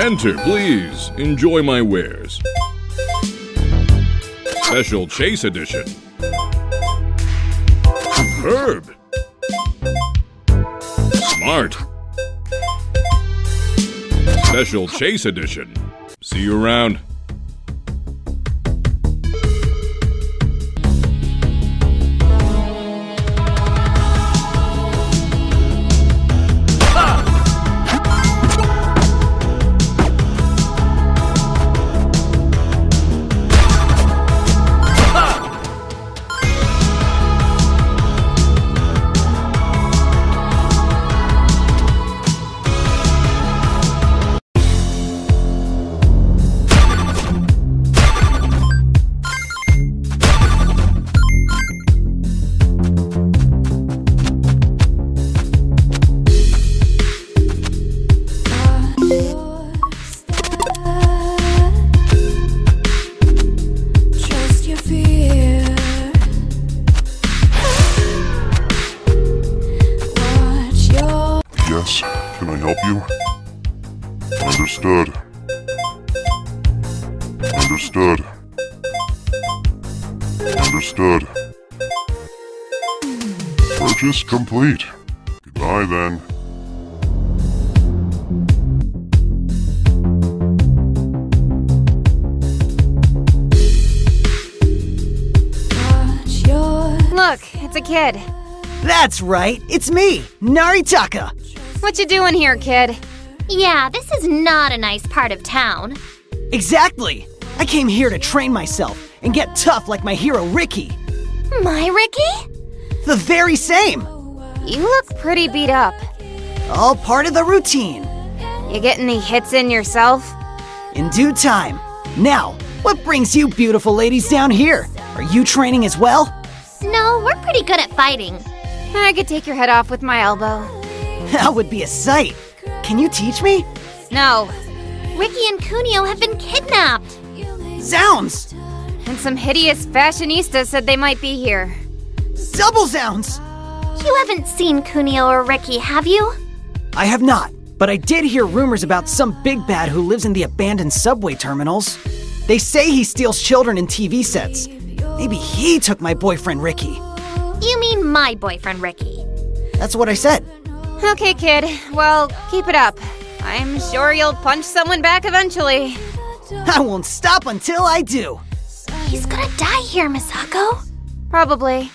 Enter, please. Enjoy my wares. Special Chase Edition. Herb. Smart. Special Chase Edition. See you around. Complete. Goodbye then. Look, it's a kid. That's right, it's me, Naritaka. What you doing here, kid? Yeah, this is not a nice part of town. Exactly. I came here to train myself and get tough like my hero Ricky. My Ricky? The very same. You look pretty beat up. All part of the routine. You get any hits in yourself? In due time. Now, what brings you beautiful ladies down here? Are you training as well? No, we're pretty good at fighting. I could take your head off with my elbow. That would be a sight. Can you teach me? No. Ricky and Kunio have been kidnapped. Zounds! And some hideous fashionistas said they might be here. Double zounds! You haven't seen Kunio or Ricky, have you? I have not, but I did hear rumors about some big bad who lives in the abandoned subway terminals. They say he steals children in TV sets. Maybe he took my boyfriend Ricky. You mean my boyfriend Ricky? That's what I said. Okay, kid. Well, keep it up. I'm sure you'll punch someone back eventually. I won't stop until I do. He's gonna die here, Misako. Probably.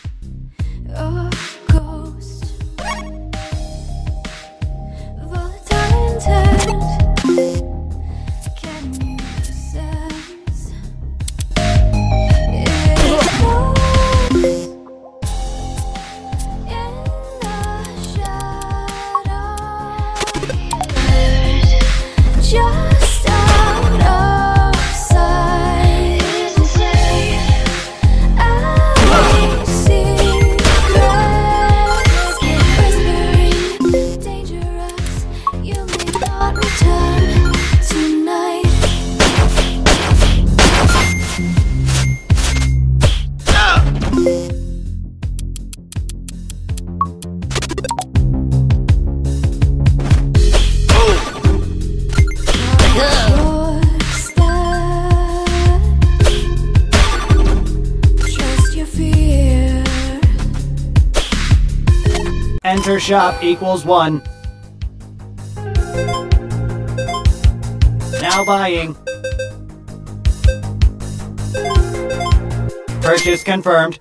Enter shop equals 1. Now buying. Purchase confirmed.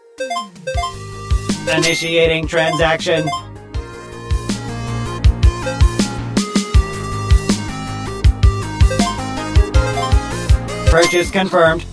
Initiating transaction. Purchase confirmed.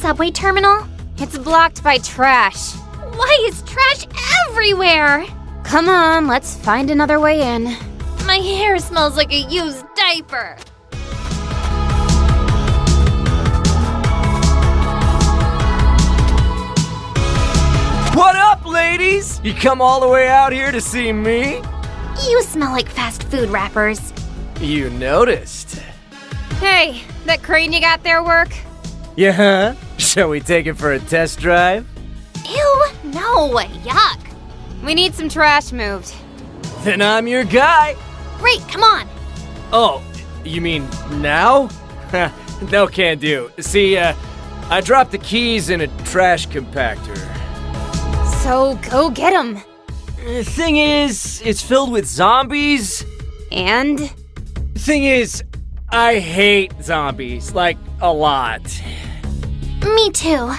Subway terminal? It's blocked by trash. Why is trash everywhere! Come on, let's find another way in. My hair smells like a used diaper! What up, ladies? You come all the way out here to see me? You smell like fast food wrappers. You noticed. Hey, that crane you got there work? Yeah, huh? Shall we take it for a test drive? Ew, no, yuck. We need some trash moved. Then I'm your guy. Great, come on. Oh, you mean now? No, can't do. See, I dropped the keys in a trash compactor. So go get 'em. Thing is, it's filled with zombies. And? Thing is, I hate zombies, like, a lot. Me too.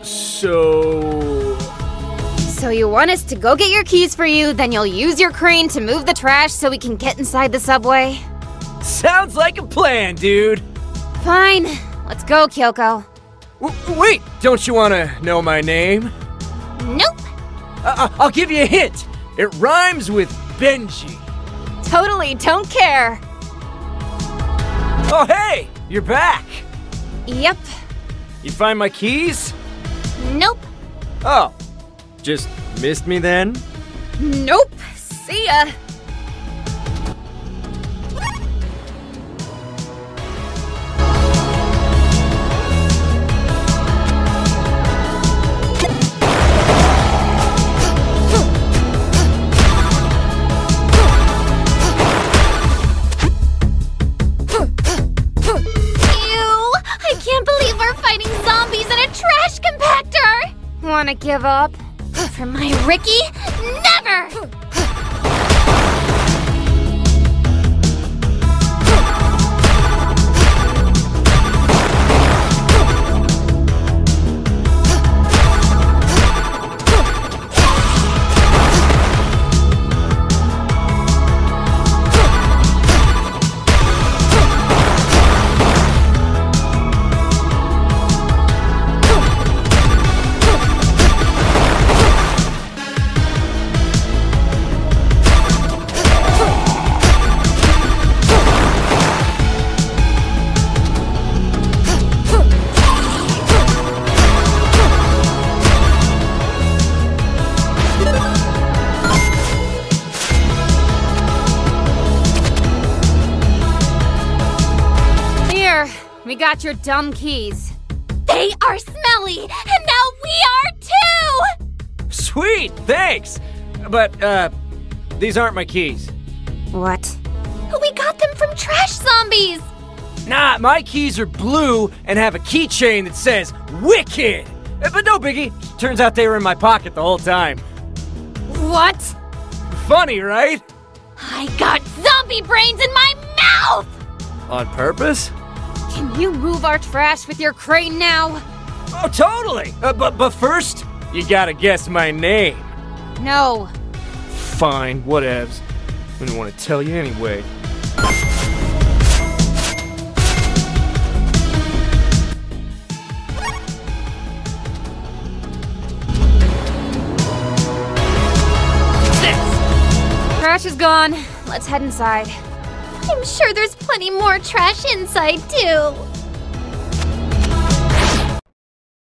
So you want us to go get your keys for you, then you'll use your crane to move the trash so we can get inside the subway? Sounds like a plan, dude. Fine. Let's go, Kyoko. Wait, don't you want to know my name? Nope. I'll give you a hint. It rhymes with Benji. Totally don't care. Oh, hey! You're back! Yep. You find my keys? Nope. Oh. Just missed me then? Nope. See ya. Wanna give up? For my Ricky? Never! Got your dumb keys. They are smelly, and now we are too! Sweet, thanks! But, these aren't my keys. What? We got them from trash zombies! Nah, my keys are blue and have a keychain that says WICKED! But no biggie, turns out they were in my pocket the whole time. What? Funny, right? I got zombie brains in my mouth! On purpose? Can you move our trash with your crane now? Oh, totally! But first, you gotta guess my name. No. Fine, whatevs. I didn't want to tell you anyway. This! Trash is gone. Let's head inside. I'm sure there's plenty more trash inside, too.